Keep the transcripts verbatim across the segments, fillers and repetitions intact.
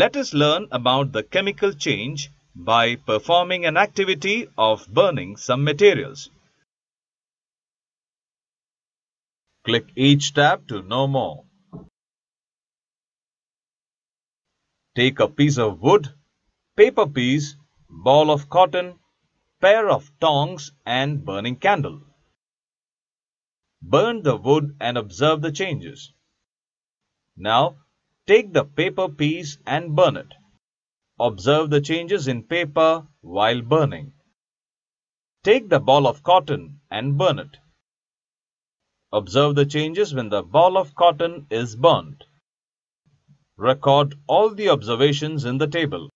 Let us learn about the chemical change by performing an activity of burning some materials. Click each tab to know more. Take a piece of wood, paper piece, ball of cotton, pair of tongs and burning candle. Burn the wood and observe the changes. Now, take the paper piece and burn it. Observe the changes in paper while burning. Take the ball of cotton and burn it. Observe the changes when the ball of cotton is burnt. Record all the observations in the table.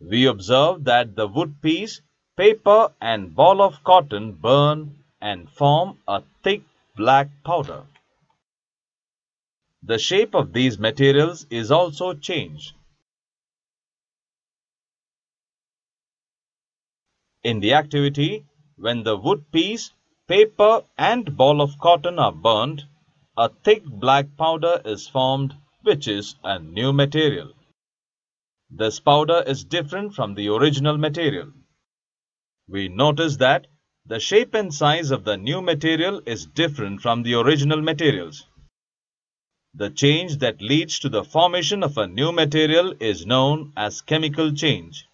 We observe that the wood piece, paper and ball of cotton burn and form a thick black powder. The shape of these materials is also changed. In the activity, when the wood piece, paper and ball of cotton are burnt, a thick black powder is formed, which is a new material. This powder is different from the original material. We notice that the shape and size of the new material is different from the original materials. The change that leads to the formation of a new material is known as chemical change.